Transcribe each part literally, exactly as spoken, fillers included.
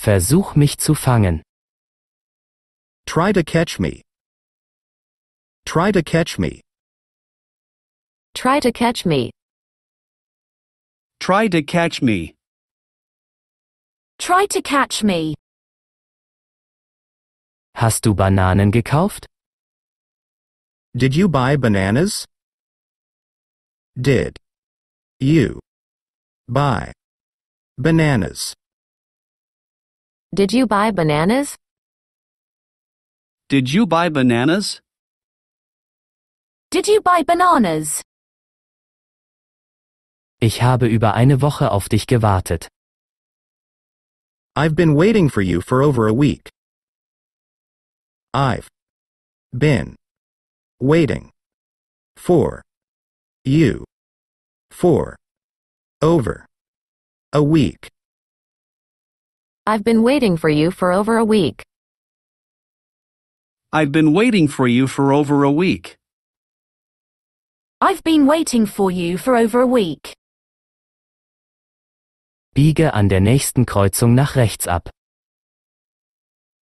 Versuch mich zu fangen. Try to catch me. Try to catch me. Try to catch me. Try to catch me. Try to catch me. Hast du Bananen gekauft? Did you buy bananas? Did you buy bananas? Did you buy bananas? Did you buy bananas? Did you buy bananas? Ich habe über eine Woche auf dich gewartet. I've been waiting for you for over a week. I've been waiting for you for over a week. I've been waiting for you for over a week. I've been waiting for you for over a week. I've been waiting for you for over a week. Biege an der nächsten Kreuzung nach rechts ab.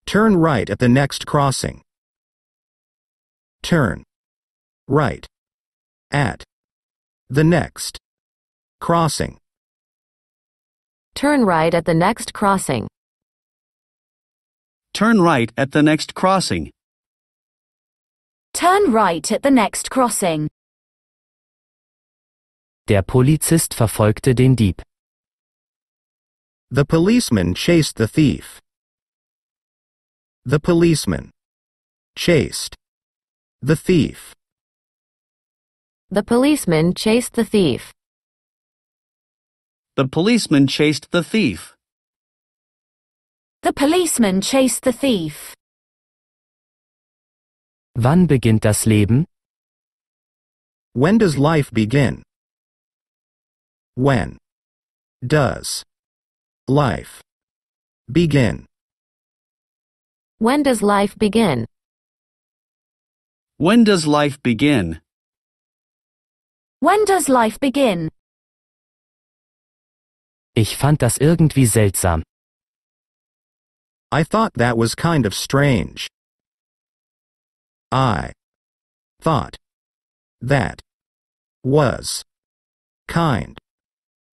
Turn right at the next crossing. Turn right at the next crossing. Turn right at the next crossing. Turn right at the next crossing. Turn right at the next crossing. Der Polizist verfolgte den Dieb. The policeman chased the thief. The policeman chased the thief. The policeman chased the thief. The policeman chased the thief. The policeman chased the thief. Wann beginnt das Leben? When does life begin? When does life begin? When does life begin? When does life begin? When does life begin? Ich fand das irgendwie seltsam. I thought that was kind of strange. I thought that was kind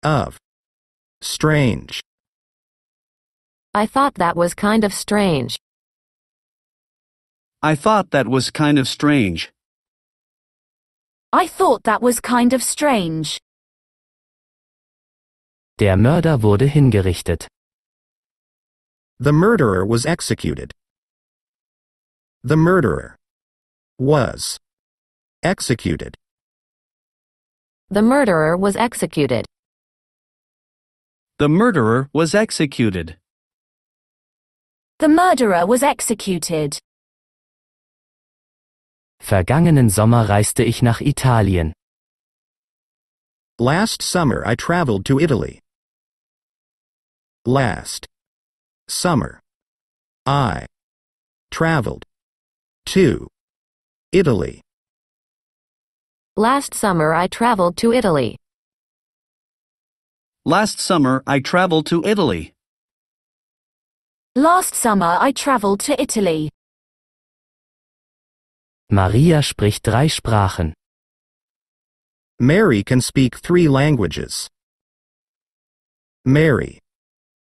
of strange. I thought that was kind of strange. I thought that was kind of strange. I thought that was kind of strange. Der Mörder wurde hingerichtet. The murderer was executed. The murderer was executed. The murderer was executed. The murderer was executed. The murderer was executed. Vergangenen Sommer reiste ich nach Italien. Last summer I traveled to Italy. Last summer I traveled to Italy. Last summer I traveled to Italy. Last summer I traveled to Italy. Last summer I traveled to Italy. Maria spricht drei Sprachen. Mary can speak three languages. Mary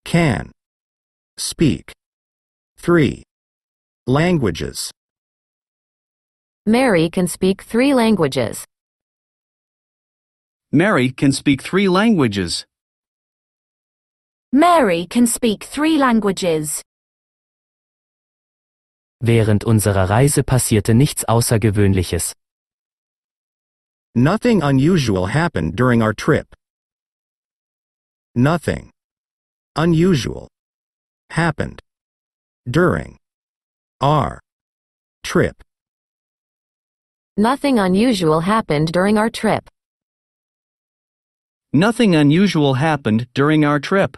can speak three languages. Mary can speak three languages. Mary can speak three languages. Mary can speak three languages. Während unserer Reise passierte nichts Außergewöhnliches. Nothing unusual happened during our trip. Nothing unusual happened during our trip. Nothing unusual happened during our trip. Nothing unusual happened during our trip.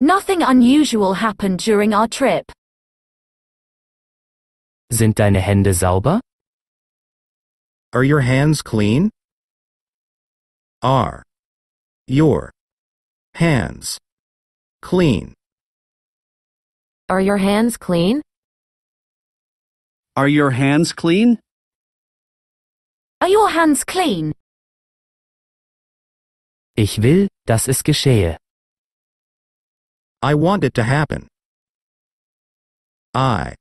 Nothing unusual happened during our trip. Sind deine Hände sauber? Are your hands clean? Are your hands Clean. Are your hands clean? Are your hands clean? Are your hands clean? Ich will, dass es geschehe. I want it to happen. I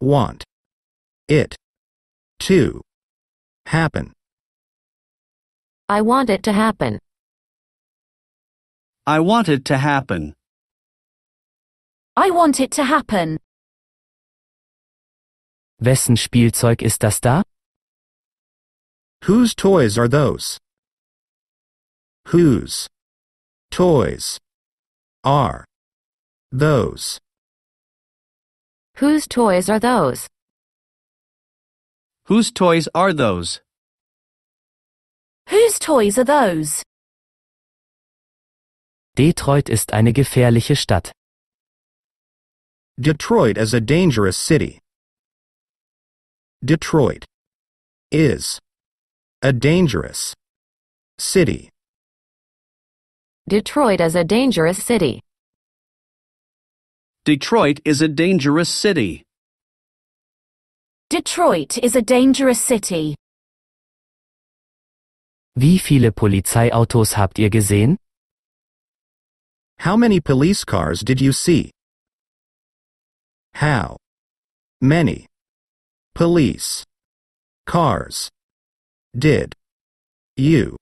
want it to happen. I want it to happen. I want it to happen. I want it to happen. Wessen Spielzeug ist das da? Whose toys are those? Whose toys are those? Whose toys are those? Whose toys are those? Whose toys are those? Detroit ist eine gefährliche Stadt. Detroit is a dangerous city. Detroit is a dangerous city. Detroit is a dangerous city. Detroit is a dangerous city. Detroit is a dangerous city. Wie viele Polizeiautos habt ihr gesehen? How many police cars did you see? How many police cars did you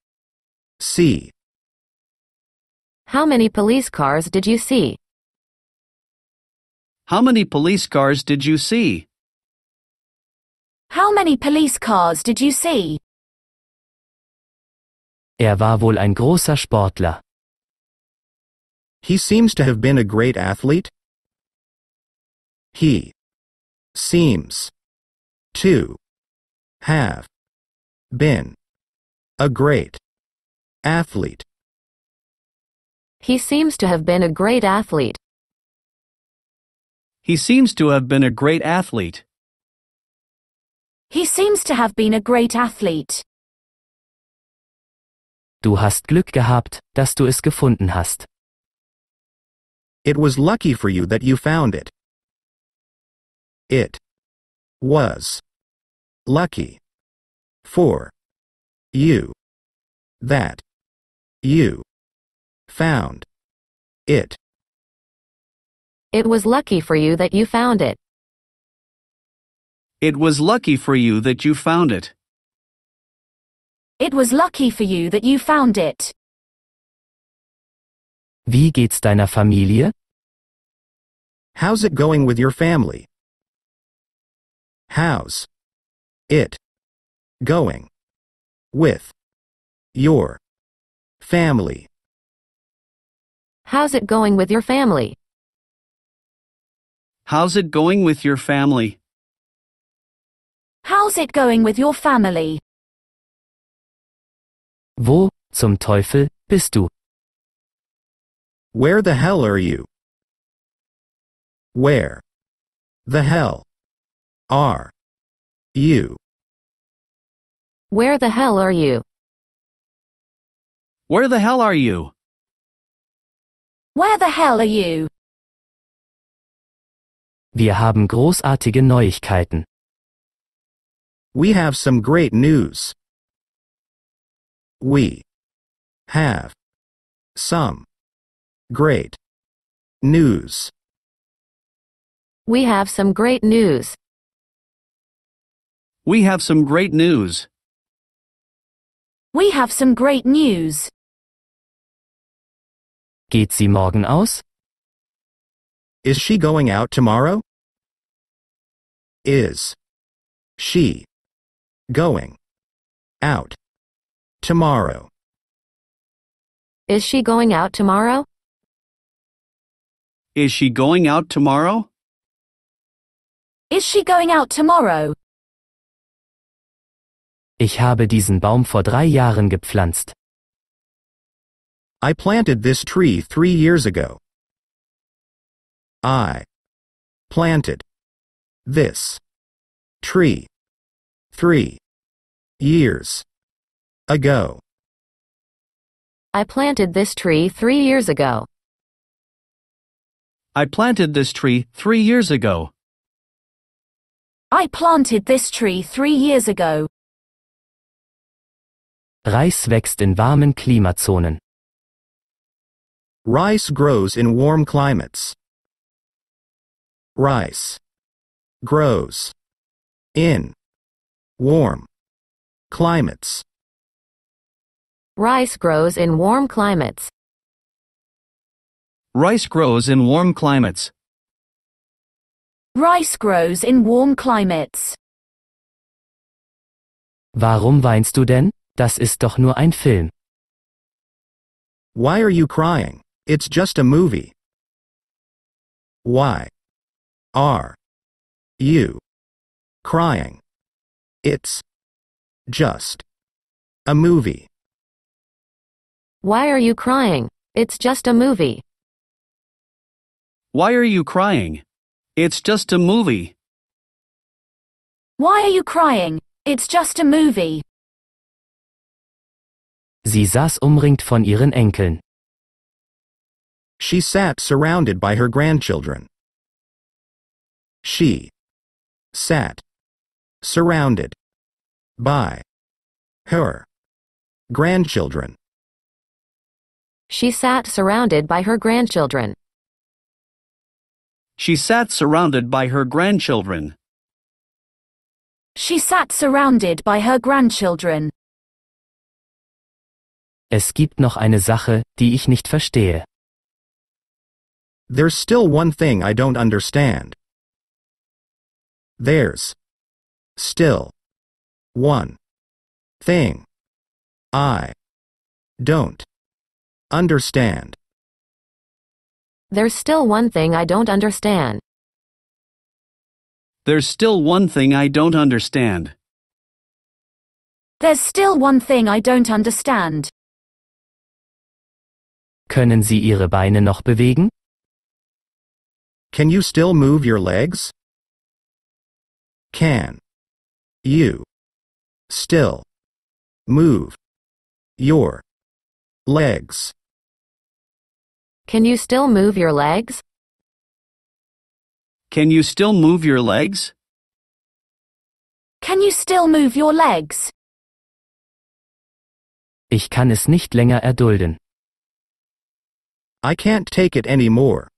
see? How many police cars did you see? How many police cars did you see? How many police cars did you see? Er war wohl ein großer Sportler. He seems to have been a great athlete. He seems to have been a great athlete. He seems to have been a great athlete. He seems to have been a great athlete. He seems to have been a great athlete. Du hast Glück gehabt, dass du es gefunden hast. It was lucky for you that you found it. It was lucky for you that you found it. It was lucky for you that you found it. It was lucky for you that you found it. It was lucky for you that you found it. Wie geht's deiner Familie? How's it going with your family? How's it going with your family? How's it going with your family? How's it going with your family? How's it going with your family? Wo zum Teufel bist du? Where the hell are you? Where the hell are you? Where the hell are you? Where the hell are you? Where the hell are you? Wir haben großartige Neuigkeiten. We have some great news. We have some great news. We have some great news. We have some great news. We have some great news. Geht sie morgen aus? Is she going out tomorrow? Is she going out tomorrow? Is she going out tomorrow? Is she going out tomorrow? Is she going out tomorrow? Ich habe diesen Baum vor drei Jahren gepflanzt. I planted this tree three years ago. I planted this tree three years ago. I planted this tree three years ago. I planted this tree three years ago. I planted this tree three years ago. Reis wächst in warmen Klimazonen. Rice grows in warm climates. Rice grows in warm climates. Rice grows in warm climates. Rice grows in warm climates. Rice grows in warm climates. Warum weinst du denn? Das ist doch nur ein Film. Why are you crying? It's just a movie. Why are you crying? It's just a movie. Why are you crying? It's just a movie. Why are you crying? It's just a movie. Why are you crying? It's just a movie. Sie saß umringt von ihren Enkeln. She sat surrounded by her grandchildren. She sat surrounded by her grandchildren. She sat surrounded by her grandchildren. She sat surrounded by her grandchildren. She sat surrounded by her grandchildren. Es gibt noch eine Sache, die ich nicht verstehe. There's still one thing I don't understand. There's still one thing I don't understand. There's still one thing I don't understand. There's still one thing I don't understand. There's still one thing I don't understand. Können Sie Ihre Beine noch bewegen? Can you still move your legs? Can you still move your legs? Can you still move your legs? Can you still move your legs? Can you still move your legs? Ich kann es nicht länger erdulden. I can't take it anymore.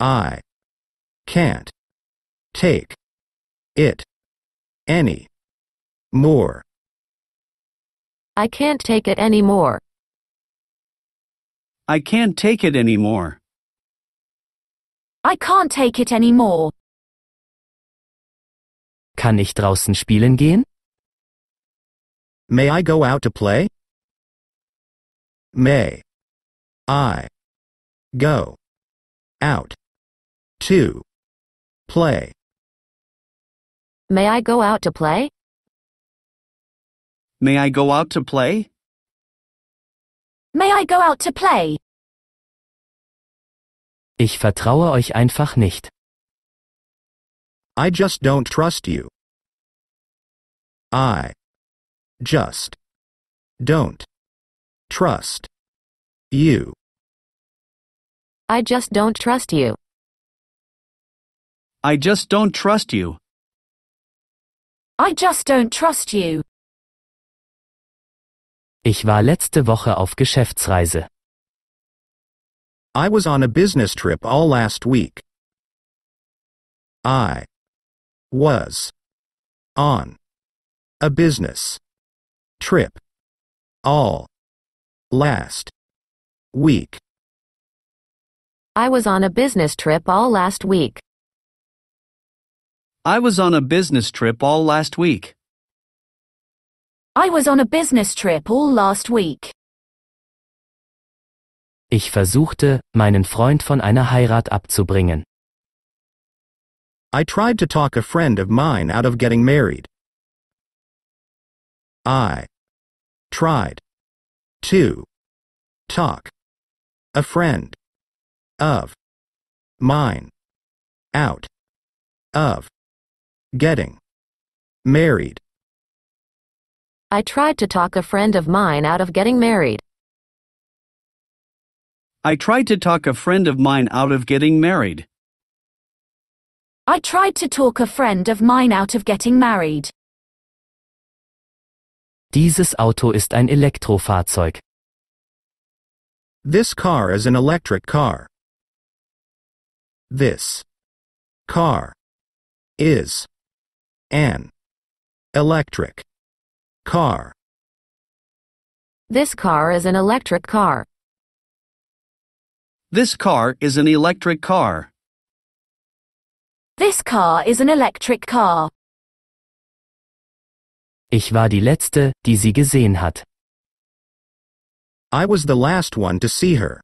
I can't take it any more. I can't take it anymore. I can't take it anymore. I can't take it anymore. Kann ich draußen spielen gehen? May I go out to play? May I go out to play? May I go out to play? May I go out to play? May I go out to play? Ich vertraue euch einfach nicht. I just don't trust you. I just don't trust you. I just don't trust you. I just don't trust you. I just don't trust you. Ich war letzte Woche auf Geschäftsreise. I was on a business trip all last week. I was on a business trip all last week. I was on a business trip all last week. I was on a business trip all last week. I was on a business trip all last week. Ich versuchte, meinen Freund von einer Heirat abzubringen. I tried to talk a friend of mine out of getting married. I tried to talk a friend of mine out of getting married. I tried to talk a friend of mine out of getting married. I tried to talk a friend of mine out of getting married. I tried to talk a friend of mine out of getting married. Dieses Auto ist ein Elektrofahrzeug. This car is an electric car. This car is an electric car. This car is an electric car. This car is an electric car. This car is an electric car. Ich war die letzte, die sie gesehen hat. I was the last one to see her.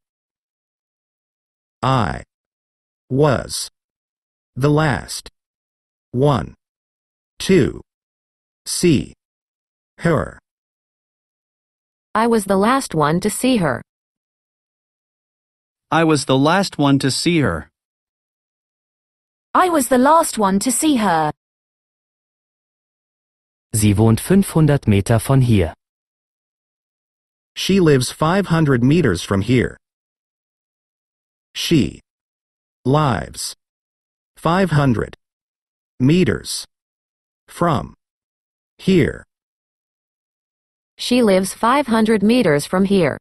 I was the last one to see her. I was the last one to see her. I was the last one to see her. I was the last one to see her. Sie wohnt fünfhundert Meter von hier. She lives five hundred meters from here. She lives five hundred meters from here. She lives five hundred meters from here.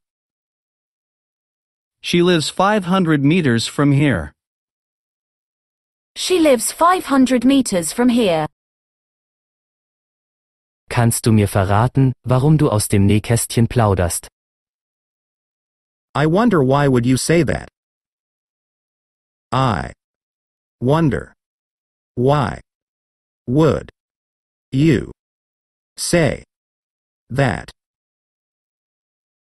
She lives five hundred meters from here. She lives five hundred meters from here. Kannst du mir verraten, warum du aus dem Nähkästchen plauderst? I wonder why would you say that? I wonder why would you say that?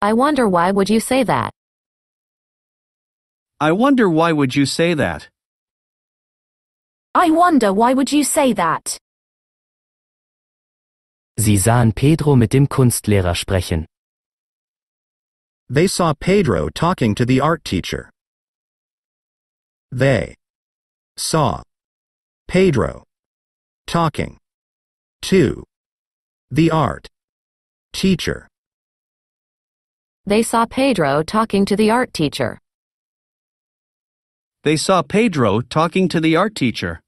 I wonder why would you say that? I wonder why would you say that? I wonder why would you say that? Sie sahen Pedro mit dem Kunstlehrer sprechen. They saw Pedro talking to the art teacher. They saw Pedro talking to the art teacher. They saw Pedro talking to the art teacher. They saw Pedro talking to the art teacher.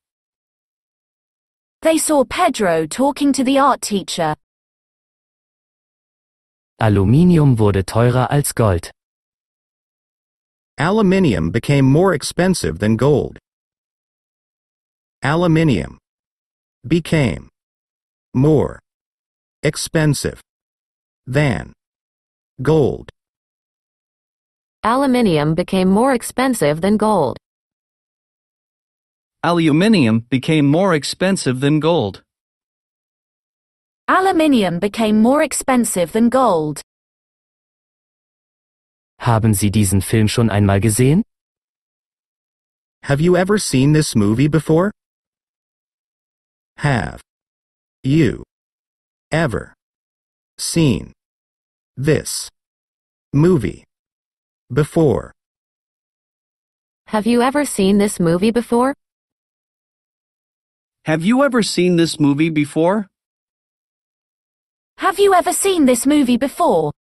They saw Pedro talking to the art teacher. Aluminium wurde teurer als Gold. Aluminium became more expensive than gold. Aluminium became more expensive than gold. Aluminium became more expensive than gold. Aluminium became more expensive than gold. Aluminium became more expensive than gold. Haben Sie diesen Film schon einmal gesehen? Have you ever seen this movie before? Have you ever seen this movie before? Have you ever seen this movie before? Have you ever seen this movie before? Have you ever seen this movie before?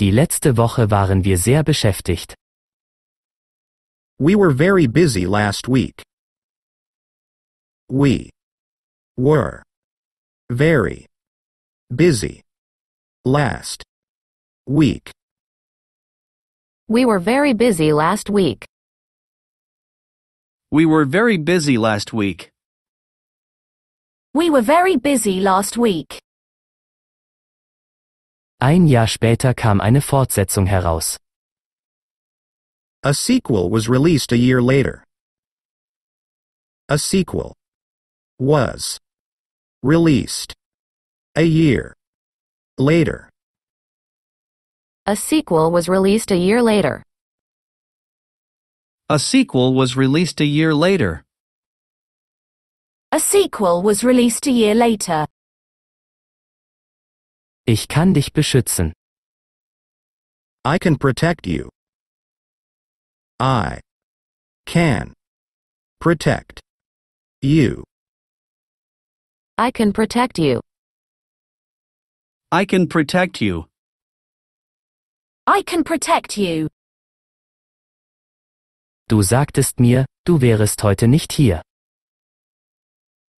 Die letzte Woche waren wir sehr beschäftigt. We were very busy last week. We were very busy last week. We were very busy last week. We were very busy last week. We were very busy last week. Ein Jahr später kam eine Fortsetzung heraus. A sequel was released a year later. A sequel was released a year later. A sequel was released a year later. A sequel was released a year later. A sequel was released a year later. Ich kann dich beschützen. I can protect you. I can protect you. I can protect you. I can protect you. I can protect you. Du sagtest mir, du wärest heute nicht hier.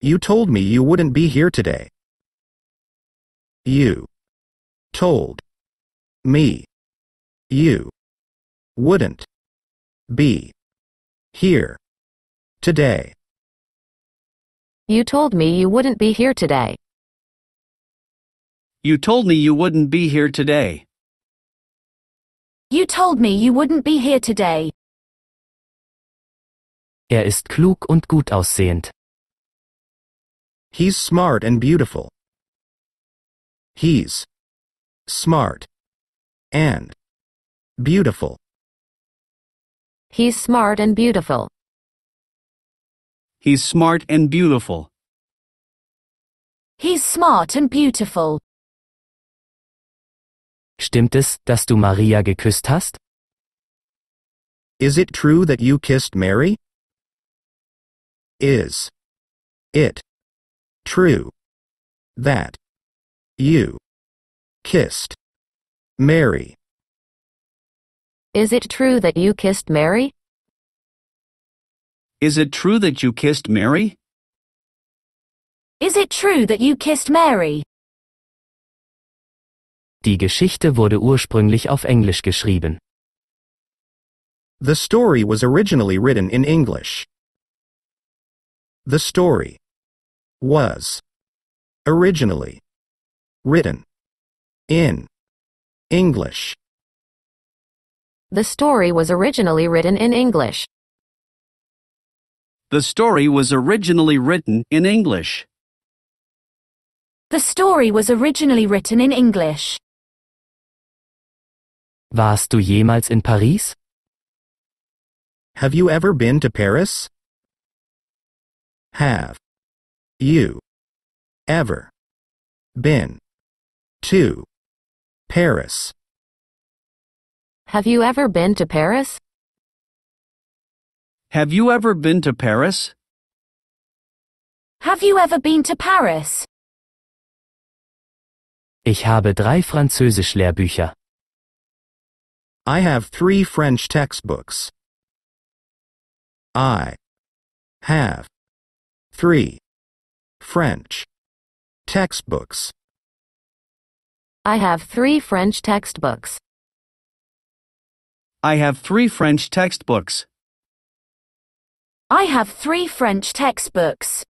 You told me you wouldn't be here today. You told me you wouldn't be here today. You told me you wouldn't be here today. You told me you wouldn't be here today. You told me you wouldn't be here today. Er ist klug und gut aussehend. He's smart and beautiful. He's smart and beautiful. He's smart and beautiful. He's smart and beautiful. He's smart and beautiful. Stimmt es, dass du Maria geküsst hast? Is it true that you kissed Mary? Is it true that you kissed Mary? Is it true that you kissed Mary? Is it true that you kissed Mary? Is it true that you kissed Mary? Die Geschichte wurde ursprünglich auf Englisch geschrieben. The story was originally written in English. The story was originally written in English. The story was originally written in English. The story was originally written in English. The story was originally written in English. Warst du jemals in Paris? Have you ever been to Paris? Have you ever been to Paris? Have you ever been to Paris? Have you ever been to Paris? Have you ever been to Paris? Ich habe drei Französisch-Lehrbücher. I have three French textbooks. I have three French textbooks. I have three French textbooks. I have three French textbooks. I have three French textbooks.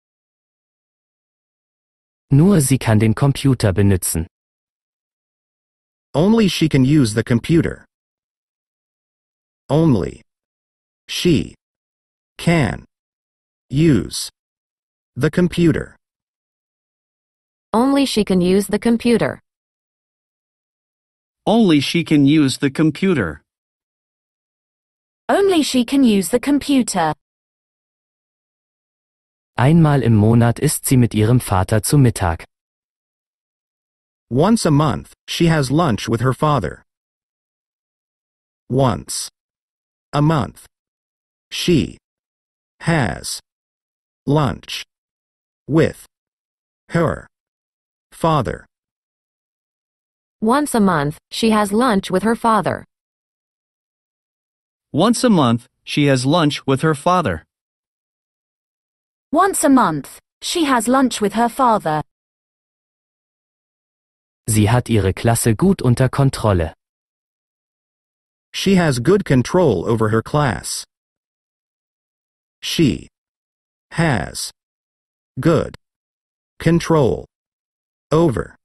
Nur sie kann den Computer benutzen. Only she can use the computer. Only she can use the computer. Only she can use the computer. Only she can use the computer. Only she can use the computer. Einmal im Monat isst sie mit ihrem Vater zu Mittag. Once a month, she has lunch with her father. Once a month, she has lunch with her father. Once a month, she has lunch with her father. Once a month, she has lunch with her father. Once a month, she has lunch with her father. Sie hat ihre Klasse gut unter Kontrolle. She has good control over her class. She has good control over her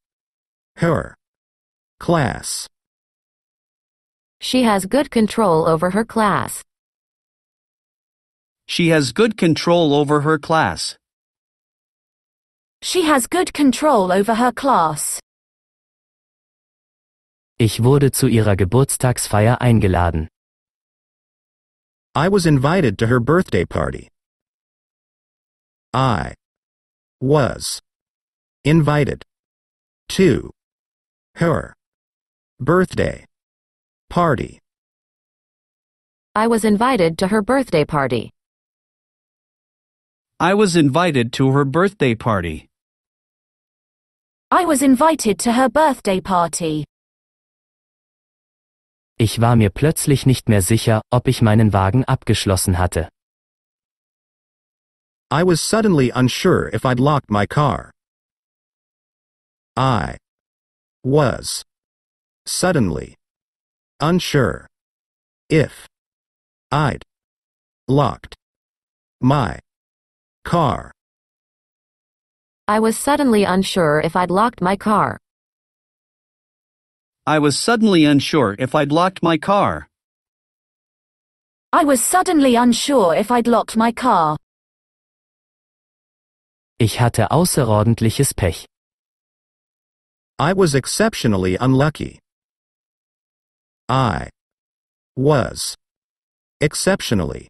class. She has good control over her class. She has good control over her class. She has good control over her class. Ich wurde zu ihrer Geburtstagsfeier eingeladen. I was invited to her birthday party. I was invited to her birthday party. I was invited to her birthday party. I was invited to her birthday party. I was invited to her birthday party. Ich war mir plötzlich nicht mehr sicher, ob ich meinen Wagen abgeschlossen hatte. I was suddenly unsure if I'd locked my car. I was suddenly unsure if I'd locked my car. I was suddenly unsure if I'd locked my car. I was suddenly unsure if I'd locked my car. I was suddenly unsure if I'd locked my car. Ich hatte außerordentliches Pech. I was exceptionally unlucky. I was exceptionally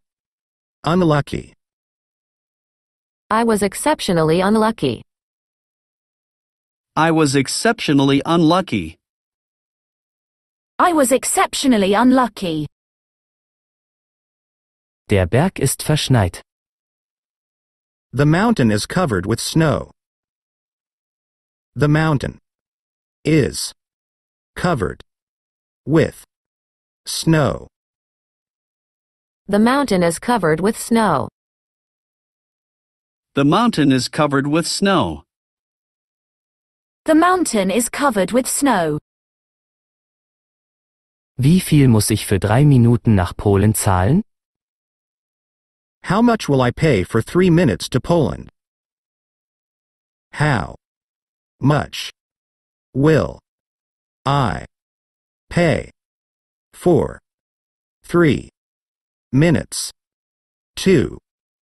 unlucky. I was exceptionally unlucky. I was exceptionally unlucky. I was exceptionally unlucky. Der Berg ist verschneit. The mountain is covered with snow. The mountain is covered with snow. The mountain is covered with snow. The mountain is covered with snow. The mountain is covered with snow. Wie viel muss ich für drei Minuten nach Polen zahlen? How much will I pay for three minutes to Poland? How much will I pay for three minutes to Poland?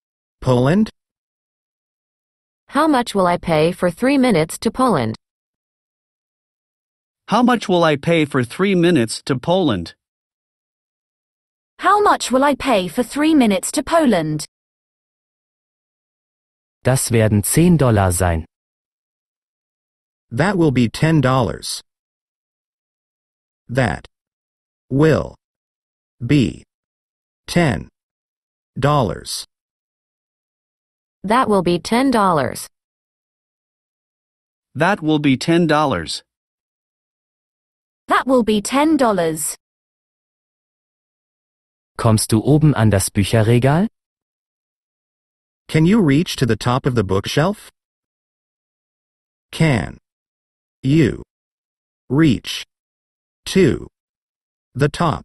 How much will I pay for three minutes to Poland? How much will I pay for three minutes to Poland? How much will I pay for three minutes to Poland? Das werden zehn Dollar sein. That will be ten dollars. That will be ten dollars. That will be ten dollars. That will be ten dollars. That will be ten dollars. Kommst du oben an das Bücherregal? Can you reach to the top of the bookshelf? Can you reach to the top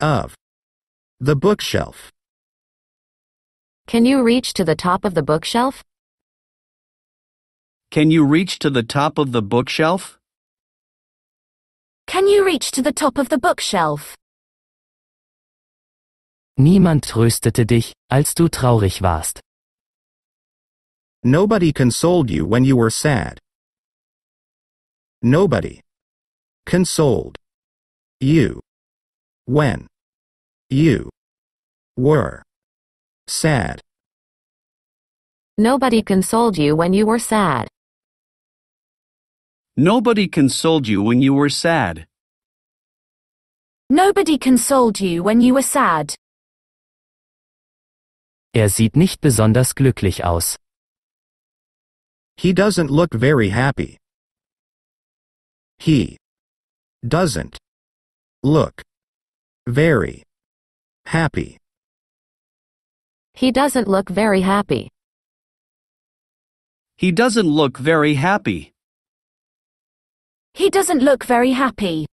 of the bookshelf? Can you reach to the top of the bookshelf? Can you reach to the top of the bookshelf? Can you reach to the top of the bookshelf? Niemand tröstete dich, als du traurig warst. Nobody consoled you when you were sad. Nobody consoled you when you were sad. Nobody consoled you when you were sad. Nobody consoled you when you were sad. Nobody consoled you when you were sad. Er sieht nicht besonders glücklich aus. He doesn't look very happy. He doesn't look very happy. He doesn't look very happy. He doesn't look very happy. He doesn't look very happy.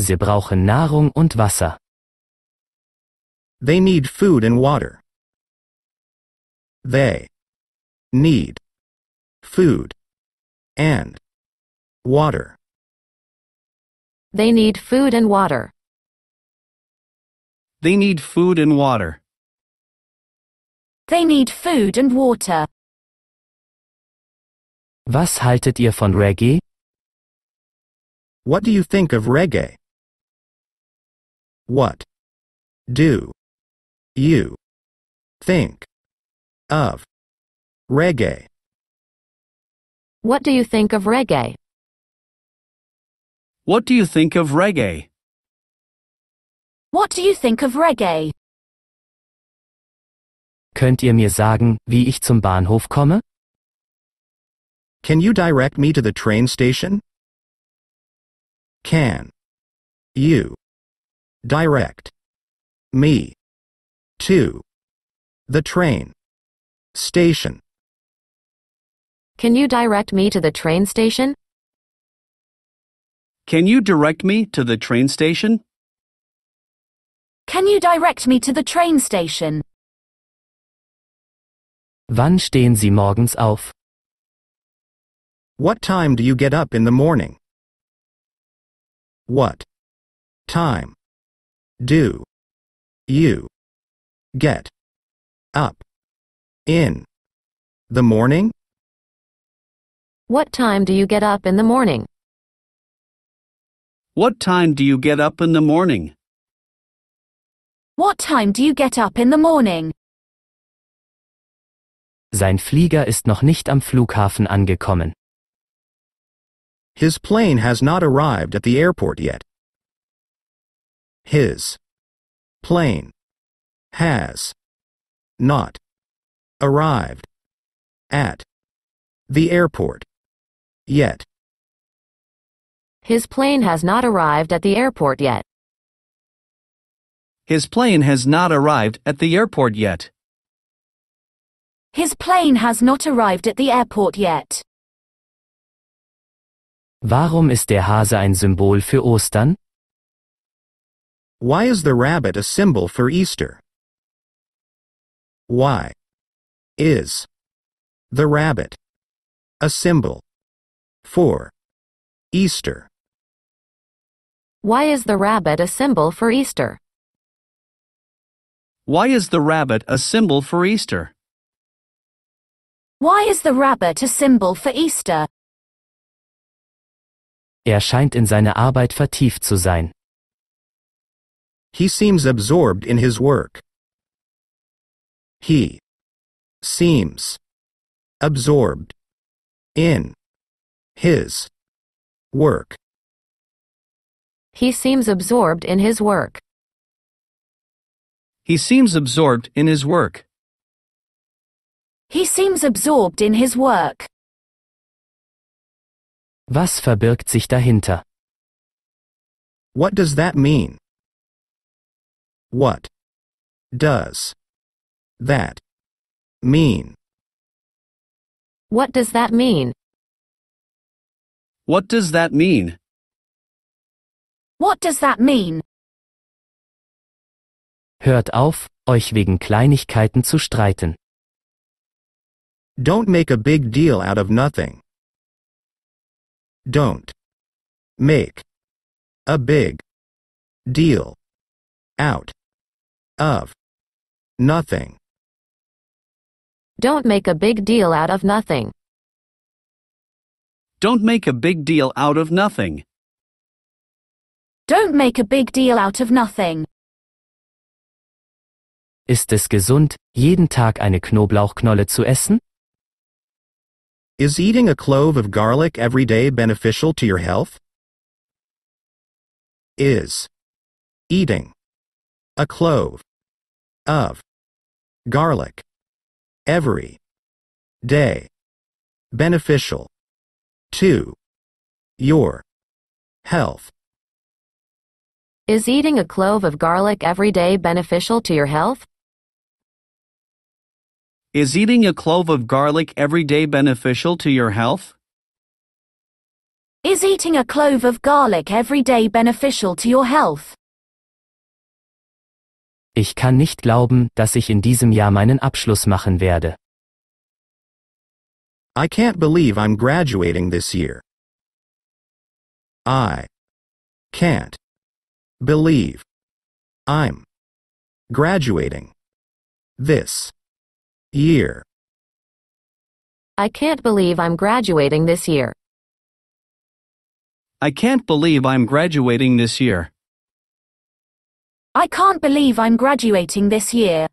Sie brauchen Nahrung und Wasser. They need food and water. They need food and water. They need food and water. They need food and water. They need food and water. Was haltet ihr von Reggae? What do you think of reggae? What do you think of reggae? What do you think of reggae? What do you think of reggae? What do you think of reggae? Könnt ihr mir sagen, wie ich zum Bahnhof komme? Can you direct me to the train station? Can You. Direct. Me. To. The train. Station. Can you direct me to the train station? Can you direct me to the train station? Can you direct me to the train station? Wann stehen Sie morgens auf? What time do you get up in the morning? What time do you get up in the morning? What time do you get up in the morning? What time do you get up in the morning? What time do you get up in the morning? Sein Flieger ist noch nicht am Flughafen angekommen. His plane has not arrived at the airport yet. His plane has not arrived at the airport yet. His plane has not arrived at the airport yet. His plane has not arrived at the airport yet. His plane has not arrived at the airport yet. Warum ist der Hase ein Symbol für Ostern? Why is the rabbit a symbol for Easter? Why is the rabbit a symbol for Easter? Why is the rabbit a symbol for Easter? Why is the rabbit a symbol for Easter? Why is the rabbit a symbol for Easter? Er scheint in seine Arbeit vertieft zu sein. He seems absorbed in his work. He seems absorbed in his work. He seems absorbed in his work. He seems absorbed in his work. He seems absorbed in his work. Was verbirgt sich dahinter? What does that mean? What does that mean? What does that mean? What does that mean? What does that mean? Hört auf, euch wegen Kleinigkeiten zu streiten. Don't make a big deal out of nothing. Don't make a big deal out of nothing. Don't make a big deal out of nothing. Don't make a big deal out of nothing. Don't make a big deal out of nothing. Ist es gesund, jeden Tag eine Knoblauchknolle zu essen? Is eating a clove of garlic every day beneficial to your health? Is eating a clove of garlic every day beneficial to your health? Is eating a clove of garlic every day beneficial to your health? Is eating a clove of garlic every day beneficial to your health? Is eating a clove of garlic every day beneficial to your health? Ich kann nicht glauben, dass ich in diesem Jahr meinen Abschluss machen werde. I can't believe I'm graduating this year. I can't believe I'm graduating this year. I can't believe I'm graduating this year. I can't believe I'm graduating this year. I can't believe I'm graduating this year.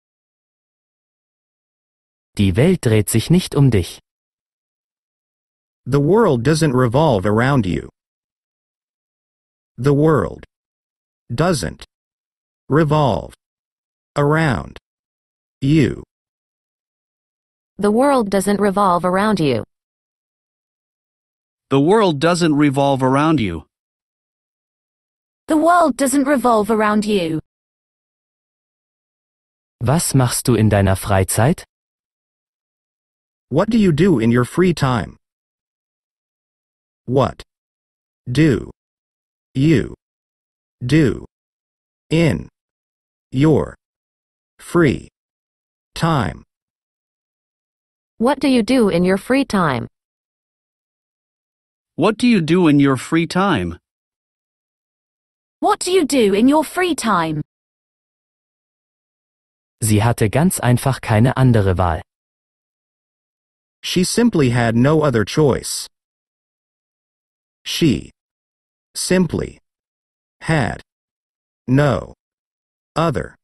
Die Welt dreht sich nicht um dich. The world doesn't revolve around you. The world doesn't revolve around you. The world doesn't revolve around you. The world doesn't revolve around you. The world doesn't revolve around you. Was machst du in deiner Freizeit? What do you do in your free time? What do you do in your free time? What do you do in your free time? What do you do in your free time? What do you do in your free time? Sie hatte ganz einfach keine andere Wahl. She simply had no other choice. She simply had no other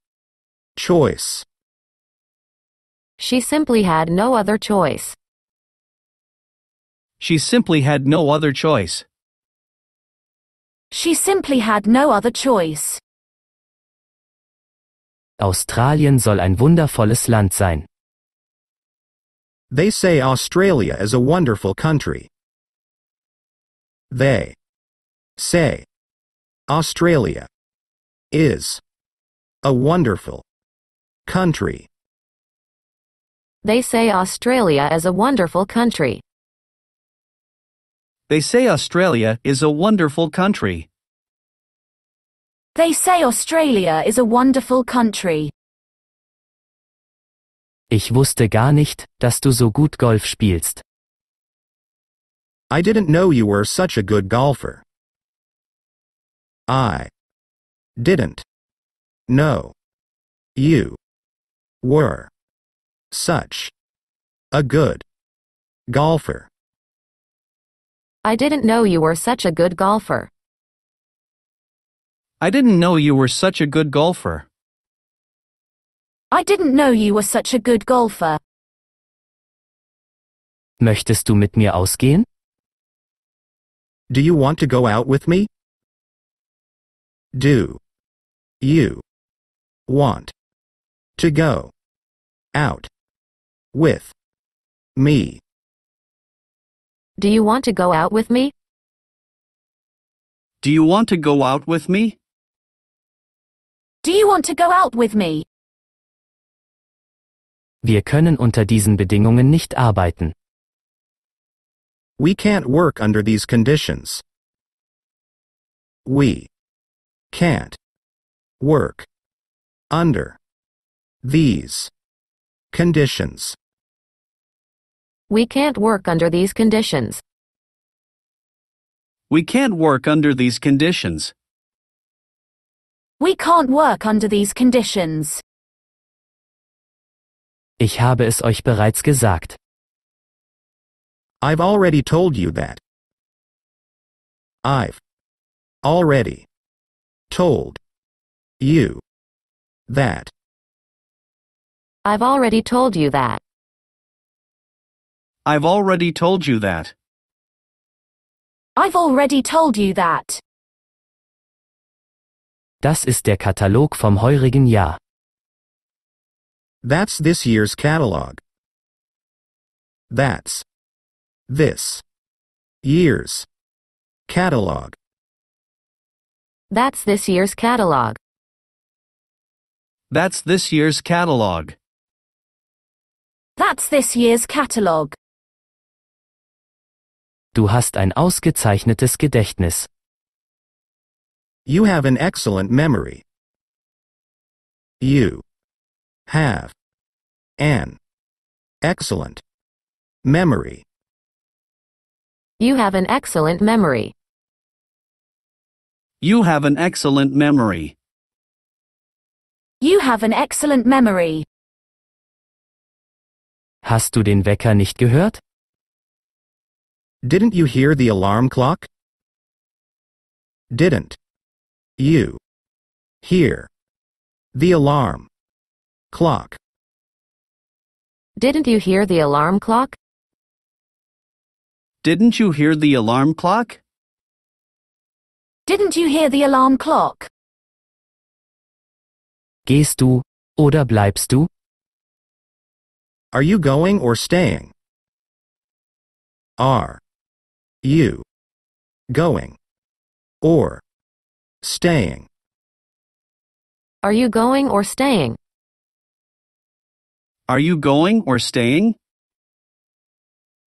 choice. She simply had no other choice. She simply had no other choice. She simply had no other choice. Australien soll ein wundervolles Land sein. They say Australia is a wonderful country. They say Australia is a wonderful country. They say Australia is a wonderful country. They say Australia is a wonderful country. They say Australia is a wonderful country. Ich wusste gar nicht, dass du so gut Golf spielst. I didn't know you were such a good golfer. I didn't know you were such a good golfer. I didn't know you were such a good golfer. I didn't know you were such a good golfer. I didn't know you were such a good golfer. Möchtest du mit mir ausgehen? Do you want to go out with me? Do you want to go out with me? Do you want to go out with me? Do you want to go out with me? Do you want to go out with me? Wir können unter diesen Bedingungen nicht arbeiten. We can't work under these conditions. We can't work under these conditions. We can't work under these conditions. We can't work under these conditions. We can't work under these conditions. Ich habe es euch bereits gesagt. I've already told you that. I've already told you that. I've already told you that. I've already told you that. I've already told you that. Das ist der Katalog vom heurigen Jahr. That's this year's catalog. That's this year's catalog. That's this year's catalog. That's this year's catalog. That's this year's catalog. Du hast ein ausgezeichnetes Gedächtnis. You have an excellent memory. You have an excellent memory. You have an excellent memory. You have an excellent memory. You have an excellent memory. Hast du den Wecker nicht gehört? Didn't you hear the alarm clock? Didn't you hear the alarm clock? Didn't you hear the alarm clock? Didn't you hear the alarm clock? Didn't you hear the alarm clock? Gehst du oder bleibst du? Are you going or staying? Are you going or Staying. Are you going or staying? Are you going or staying?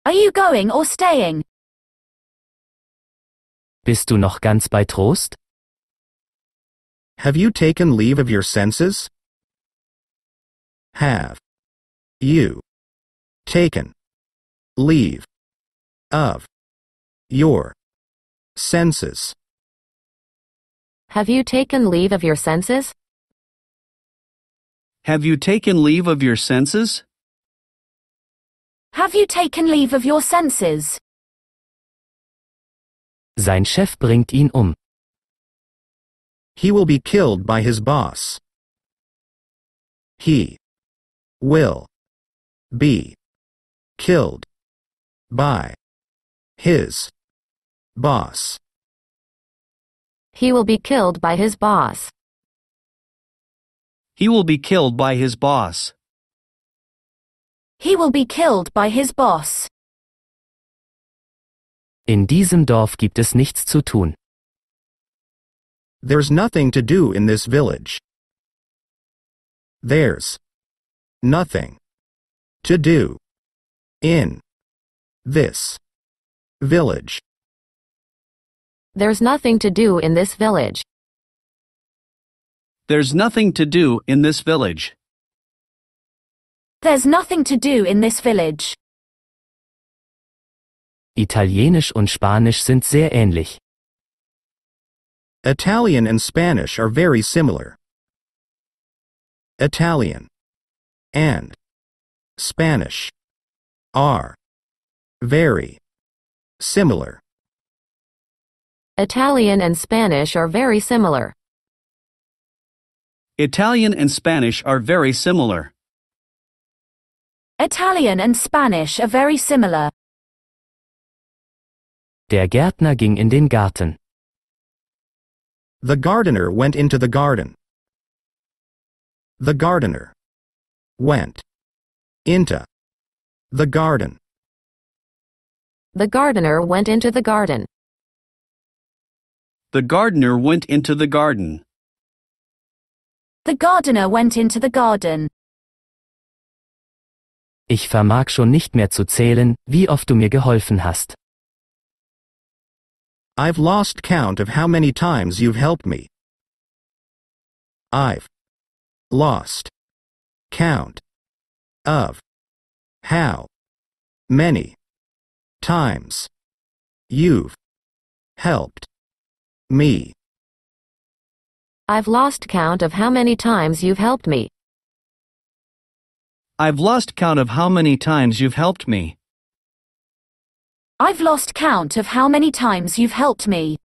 Are you going or staying? Bist du noch ganz bei Trost? Have you taken leave of your senses? Have you taken leave of your senses? Have you taken leave of your senses? Have you taken leave of your senses? Have you taken leave of your senses? Sein Chef bringt ihn um. He will be killed by his boss. He will be killed by his boss. He will be killed by his boss. He will be killed by his boss. He will be killed by his boss. In diesem Dorf gibt es nichts zu tun. There's nothing to do in this village. There's nothing to do in this village. There's nothing to do in this village. There's nothing to do in this village. There's nothing to do in this village. Italienisch und Spanisch sind sehr ähnlich. Italian and Spanish are very similar. Italian and Spanish are very similar. Italian and Spanish are very similar. Italian and Spanish are very similar. Italian and Spanish are very similar. Der Gärtner ging in den Garten. The gardener went into the garden. The gardener went into the garden. The gardener went into the garden. The gardener went into the garden. The gardener went into the garden. Ich vermag schon nicht mehr zu zählen, wie oft du mir geholfen hast. I've lost count of how many times you've helped me. I've lost count of how many times you've helped me. I've lost count of how many times you've helped me. I've lost count of how many times you've helped me. I've lost count of how many times you've helped me.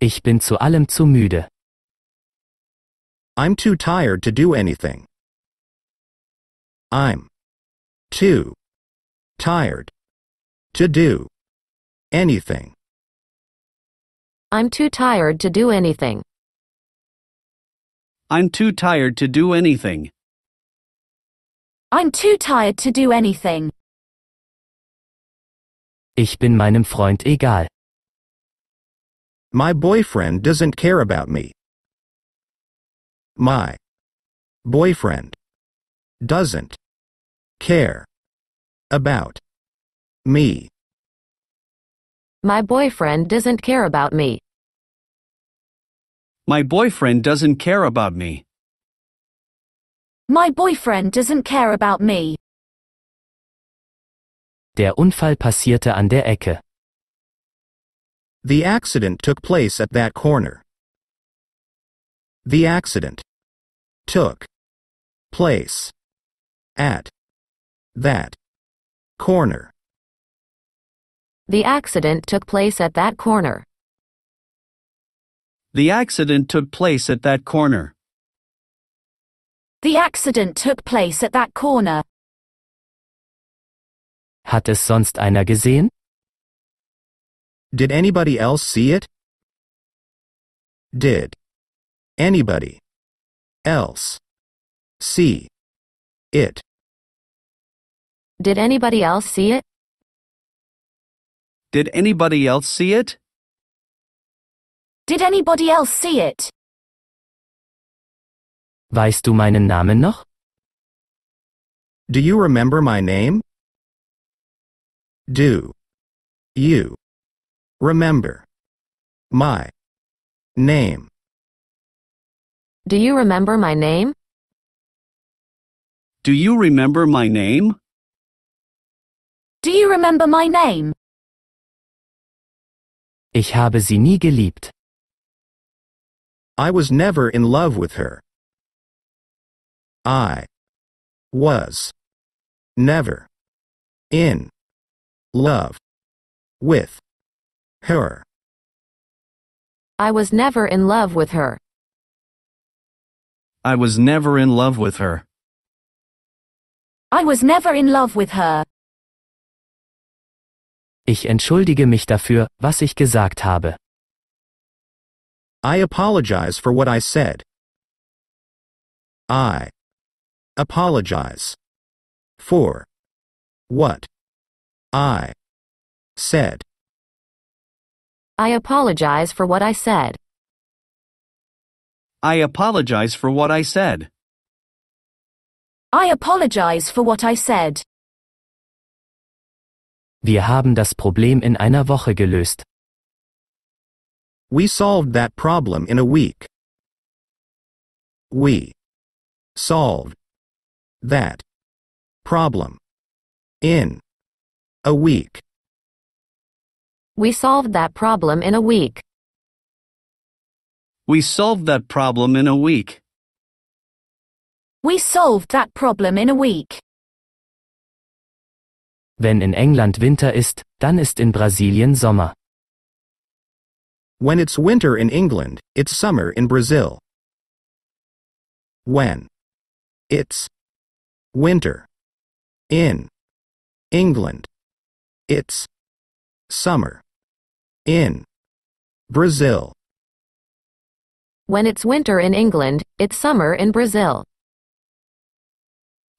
Ich bin zu allem zu müde. I'm too tired to do anything. I'm too tired to do anything. I'm too tired to do anything. I'm too tired to do anything. I'm too tired to do anything. Ich bin meinem Freund egal. My boyfriend doesn't care about me. My boyfriend doesn't care about me. My boyfriend doesn't care about me. My boyfriend doesn't care about me. My boyfriend doesn't care about me. Der Unfall passierte an der Ecke. The accident took place at that corner. The accident took place at that corner. The accident took place at that corner. The accident took place at that corner. The accident took place at that corner. Hat es sonst einer gesehen? Did anybody else see it? Did anybody else see it? Did anybody else see it? Did anybody else see it? Did anybody else see it? Weißt du meinen Namen noch? Do you remember my name? Do you remember my name? Do you remember my name? Do you remember my name? Do you remember my name? Ich habe sie nie geliebt. I was never in love with her. I was never in love with her. I was never in love with her. I was never in love with her. I was never in love with her. Ich entschuldige mich dafür, was ich gesagt habe. I apologize for what I said. I apologize for what I said. I apologize for what I said. I apologize for what I said. I apologize for what I said. Wir haben das Problem in einer Woche gelöst. We solved that problem in a week. We solved that problem in a week. We solved that problem in a week. We solved that problem in a week. We solved that problem in a week. Wenn in England Winter ist, dann ist in Brasilien Sommer. When it's winter in England, it's summer in Brazil. When it's winter in England, it's summer in Brazil.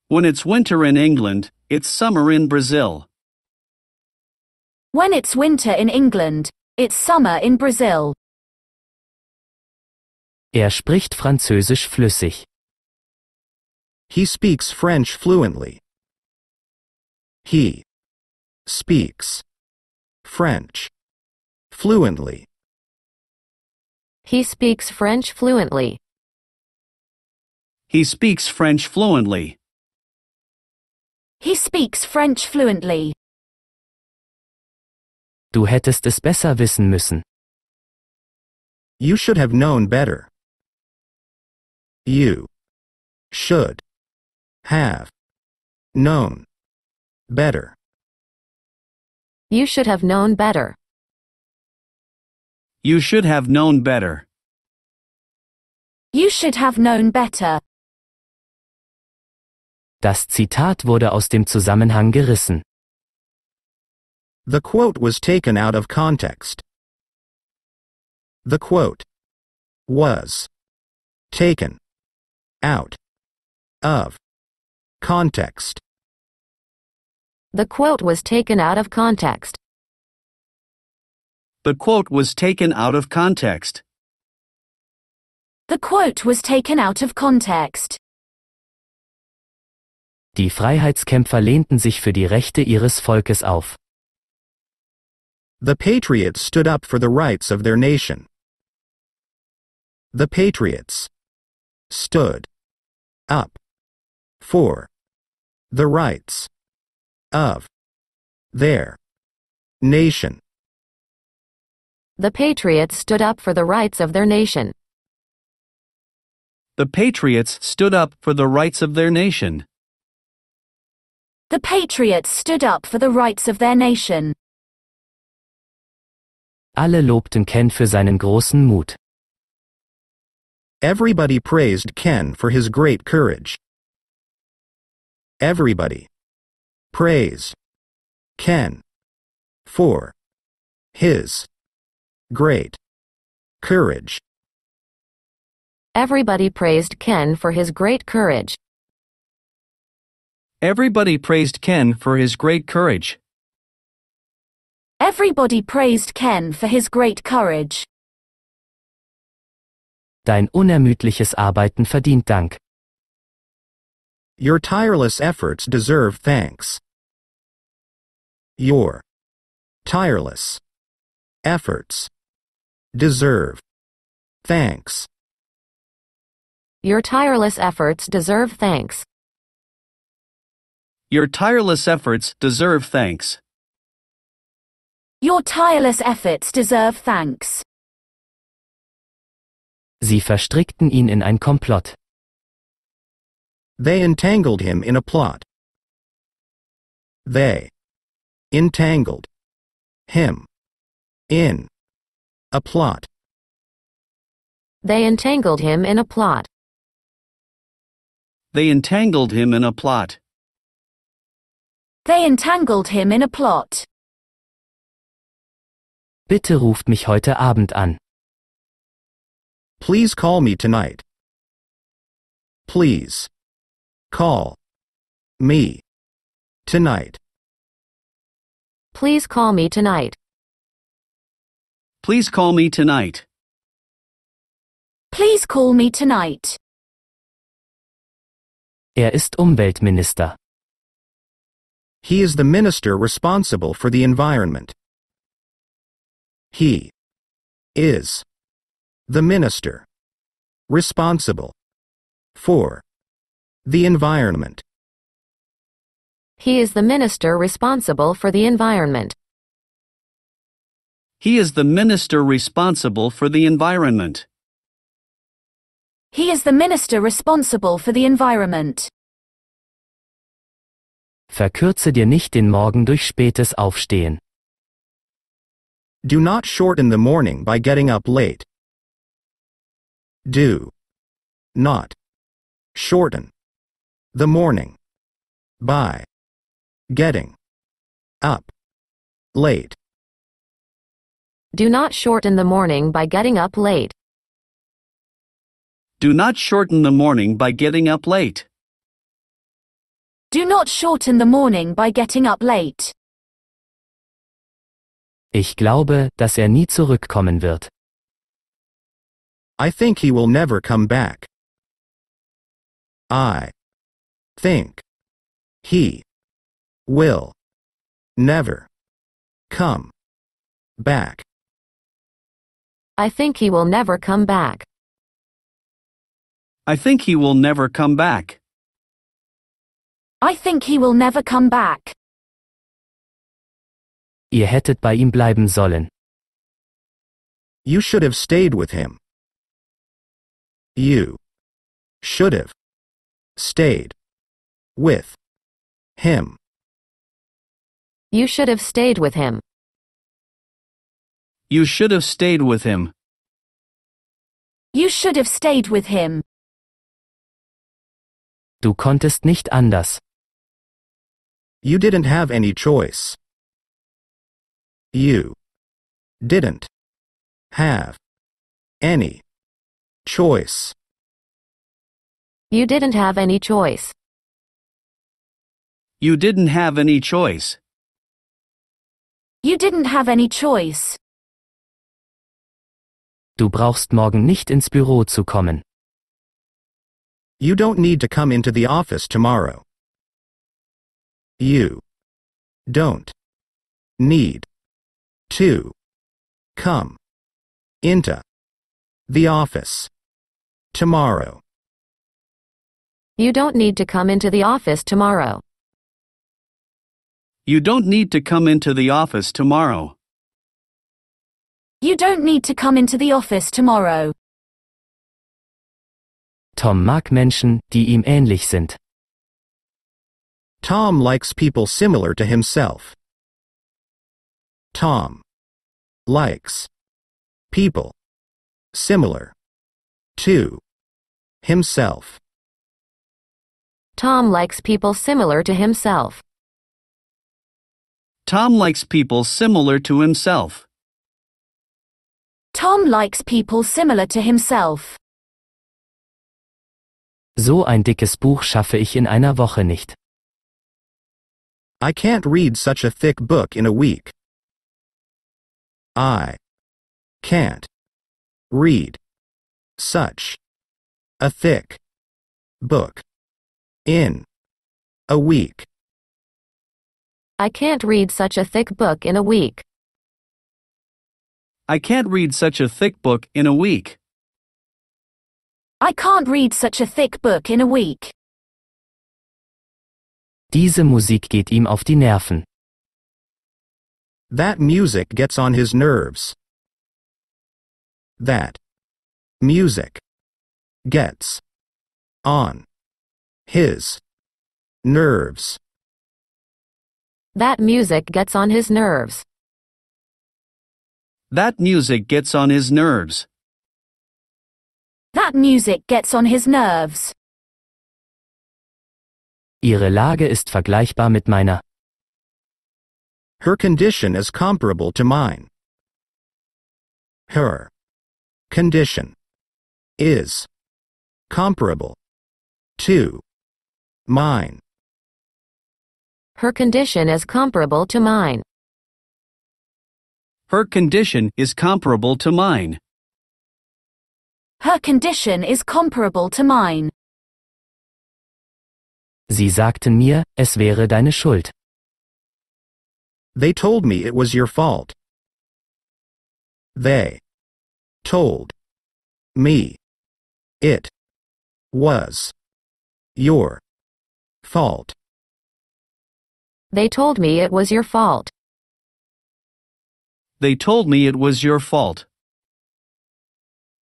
When it's winter in England, it's summer in Brazil. When it's winter in England, it's summer in Brazil. When it's winter in England, it's summer in Brazil. Er spricht Französisch flüssig. He speaks French fluently. He speaks French fluently. He speaks French fluently. He speaks French fluently. He speaks French fluently. Du hättest es besser wissen müssen. You should have known better. You should have known better. You should have known better. You should have known better. You should have known better. Das Zitat wurde aus dem Zusammenhang gerissen. The quote was taken out of context. The quote was taken out of context. The quote was taken out of context. The quote was taken out of context. The quote was taken out of context. Die Freiheitskämpfer lehnten sich für die Rechte ihres Volkes auf. The patriots stood up for the rights of their nation. The patriots stood up for the rights of their nation. The patriots stood up for the rights of their nation. The patriots stood up for the rights of their nation. The patriots stood up for the rights of their nation. Alle lobten Ken für seinen großen Mut. Everybody praised Ken for his great courage. Everybody praised Ken for his great courage. Everybody praised Ken for his great courage. Everybody praised Ken for his great courage. Everybody praised Ken for his great courage. Dein unermüdliches Arbeiten verdient Dank. Your tireless efforts deserve thanks. Your tireless efforts deserve thanks. Your tireless efforts deserve thanks. Your tireless efforts deserve thanks. Your tireless efforts deserve thanks. Sie verstrickten ihn in ein Komplott. They entangled him in a plot. They entangled him in a plot. They entangled him in a plot. They entangled him in a plot. They entangled him in a plot. Bitte ruft mich heute Abend an. Please call me tonight. Please call me tonight. Please call me tonight. Please call me tonight. Please call me tonight. Er ist Umweltminister. He is the minister responsible for the environment. He is the minister responsible for the environment. He is the minister responsible for the environment. He is the minister responsible for the environment. He is the minister responsible for the environment. Verkürze dir nicht den Morgen durch spätes Aufstehen. Do not shorten the morning by getting up late. Do not shorten the morning by getting up late. Do not shorten the morning by getting up late. Do not shorten the morning by getting up late. Do not shorten the morning by getting up late. Ich glaube, dass er nie zurückkommen wird. I think he will never come back. I think he will never come back. I think he will never come back. I think he will never come back. I think he will never come back. Ihr hättet bei ihm bleiben sollen. You should have stayed with him. You should have stayed with him. You should have stayed with him. You should have stayed with him. You should have stayed with him. Du konntest nicht anders. You didn't have any choice. You didn't have any choice. You didn't have any choice. You didn't have any choice. You didn't have any choice. Du brauchst morgen nicht ins Büro zu kommen. You don't need to come into the office tomorrow. You don't need to come into the office tomorrow. You don't need to come into the office tomorrow. You don't need to come into the office tomorrow. You don't need to come into the office tomorrow. Tom mag Menschen, die ihm ähnlich sind. Tom likes people similar to himself. Tom likes people similar to himself. Tom likes people similar to himself. Tom likes people similar to himself. Tom likes people similar to himself. So ein dickes Buch schaffe ich in einer Woche nicht. I can't read such a thick book in a week. I can't read such a thick book in a week. I can't read such a thick book in a week. I can't read such a thick book in a week. I can't read such a thick book in a week. Diese Musik geht ihm auf die Nerven. That music gets on his nerves. That music gets on his nerves. That music gets on his nerves. That music gets on his nerves. That music gets on his nerves. Ihre Lage ist vergleichbar mit meiner. Her condition is comparable to mine. Her condition is comparable to mine. Her condition is comparable to mine. Her condition is comparable to mine. Her condition is comparable to mine. Sie sagten mir, es wäre deine Schuld. They told me it was your fault. They told me it was your fault. They told me it was your fault. They told me it was your fault.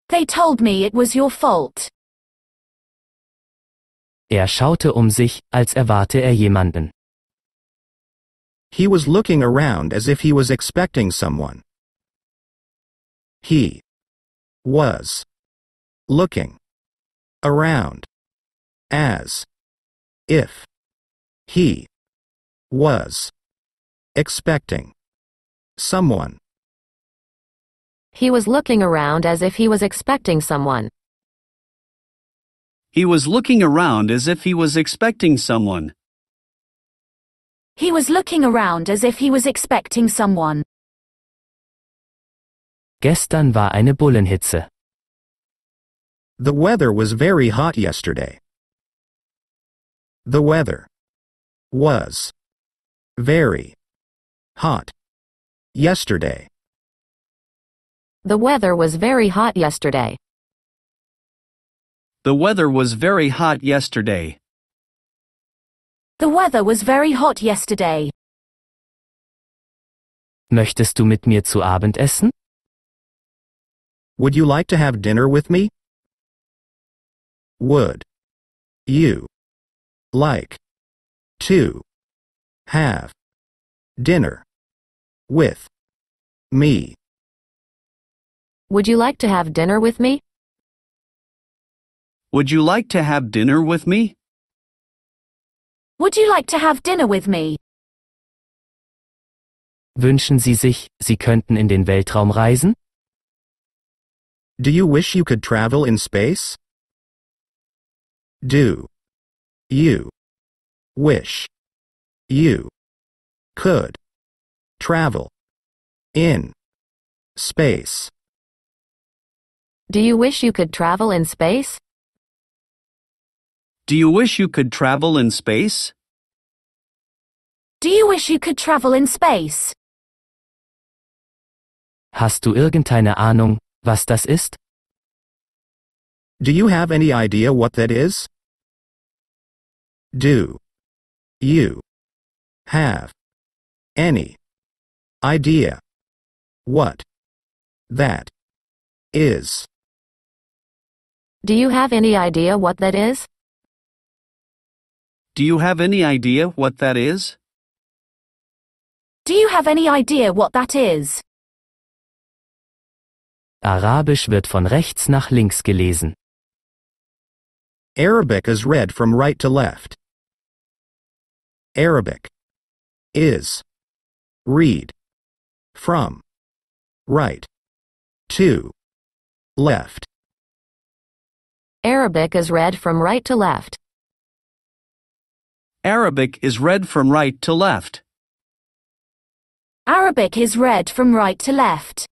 They told me it was your fault. Er schaute um sich, als erwarte er jemanden. He was looking around as if he was expecting someone. He was looking around as if he was expecting someone. He was looking around as if he was expecting someone. He was looking around as if he was expecting someone. He was looking around as if he was expecting someone. Gestern war eine Bullenhitze. The weather was very hot yesterday. The weather was very hot yesterday. The weather was very hot yesterday. The weather was very hot yesterday. The weather was very hot yesterday. Möchtest du mit mir zu Abend essen? Would you like to have dinner with me? Would you like to have dinner with me? Would you like to have dinner with me? Would you like to have dinner with me? Would you like to have dinner with me? Wünschen Sie sich, Sie könnten in den Weltraum reisen? Do you wish you could travel in space? Do you wish you could travel in space? Do you wish you could travel in space? Do you wish you could travel in space? Do you wish you could travel in space? Hast du irgendeine Ahnung, was das ist? Do you have any idea what that is? Do you have any idea what that is? Do you have any idea what that is? Do you have any idea what that is? Do you have any idea what that is? Arabisch wird von rechts nach links gelesen. Arabic is read from right to left. Arabic is read from right to left. Arabic is read from right to left. Arabic is read from right to left. Arabic is read from right to left.